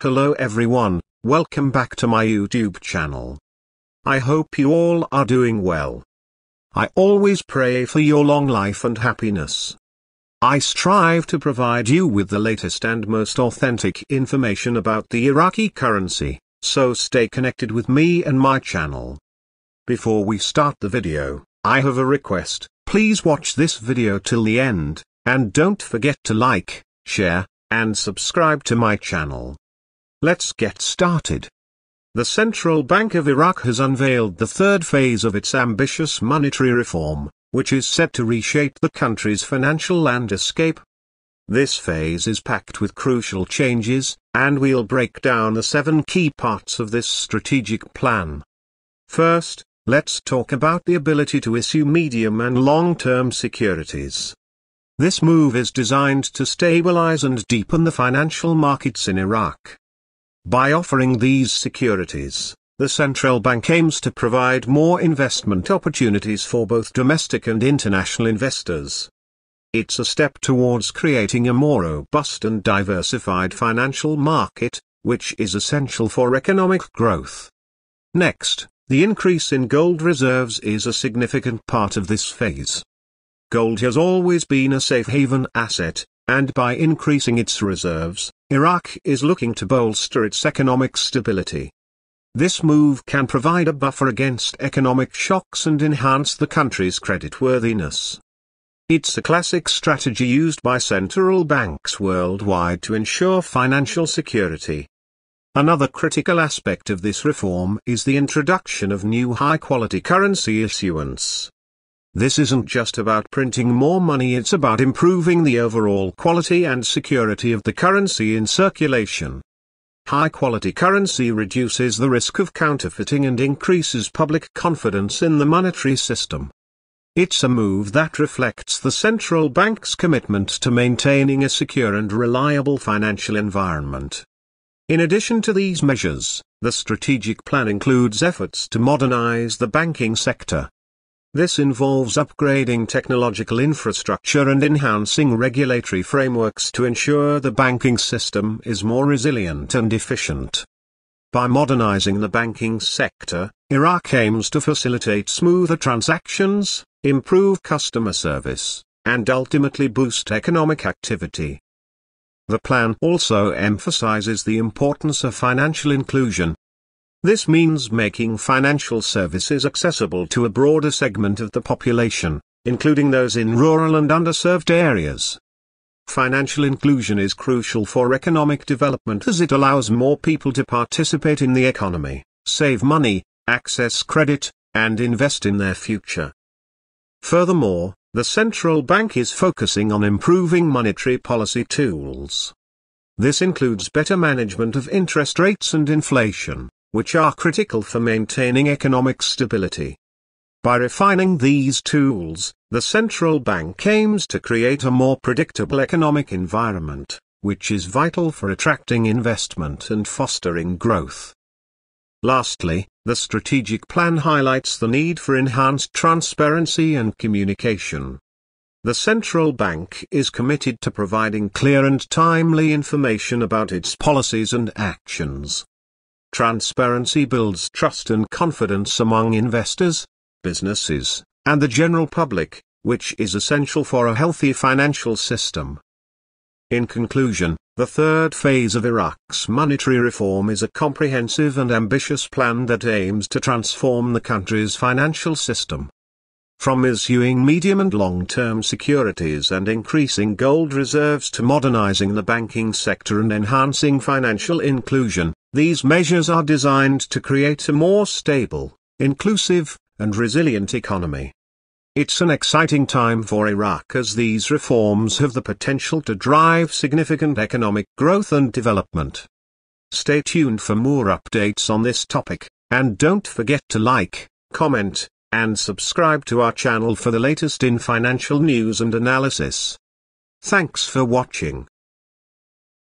Hello everyone, welcome back to my YouTube channel. I hope you all are doing well. I always pray for your long life and happiness. I strive to provide you with the latest and most authentic information about the Iraqi currency, so stay connected with me and my channel. Before we start the video, I have a request. Please watch this video till the end, and don't forget to like, share, and subscribe to my channel. Let's get started. The Central Bank of Iraq has unveiled the third phase of its ambitious monetary reform, which is set to reshape the country's financial landscape. This phase is packed with crucial changes, and we'll break down the 7 key parts of this strategic plan. First, let's talk about the ability to issue medium and long-term securities. This move is designed to stabilize and deepen the financial markets in Iraq. By offering these securities, the central bank aims to provide more investment opportunities for both domestic and international investors. It's a step towards creating a more robust and diversified financial market, which is essential for economic growth. Next, the increase in gold reserves is a significant part of this phase. Gold has always been a safe haven asset, and by increasing its reserves, Iraq is looking to bolster its economic stability. This move can provide a buffer against economic shocks and enhance the country's creditworthiness. It's a classic strategy used by central banks worldwide to ensure financial security. Another critical aspect of this reform is the introduction of new high-quality currency issuance. This isn't just about printing more money, it's about improving the overall quality and security of the currency in circulation. High-quality currency reduces the risk of counterfeiting and increases public confidence in the monetary system. It's a move that reflects the central bank's commitment to maintaining a secure and reliable financial environment. In addition to these measures, the strategic plan includes efforts to modernize the banking sector. This involves upgrading technological infrastructure and enhancing regulatory frameworks to ensure the banking system is more resilient and efficient. By modernizing the banking sector, Iraq aims to facilitate smoother transactions, improve customer service, and ultimately boost economic activity. The plan also emphasizes the importance of financial inclusion. This means making financial services accessible to a broader segment of the population, including those in rural and underserved areas. Financial inclusion is crucial for economic development as it allows more people to participate in the economy, save money, access credit, and invest in their future. Furthermore, the central bank is focusing on improving monetary policy tools. This includes better management of interest rates and inflation, which are critical for maintaining economic stability. By refining these tools, the central bank aims to create a more predictable economic environment, which is vital for attracting investment and fostering growth. Lastly, the strategic plan highlights the need for enhanced transparency and communication. The central bank is committed to providing clear and timely information about its policies and actions. Transparency builds trust and confidence among investors, businesses, and the general public, which is essential for a healthy financial system. In conclusion, the third phase of Iraq's monetary reform is a comprehensive and ambitious plan that aims to transform the country's financial system. From issuing medium and long-term securities and increasing gold reserves to modernizing the banking sector and enhancing financial inclusion, these measures are designed to create a more stable, inclusive, and resilient economy. It's an exciting time for Iraq as these reforms have the potential to drive significant economic growth and development. Stay tuned for more updates on this topic, and don't forget to like, comment, and subscribe to our channel for the latest in financial news and analysis. Thanks for watching.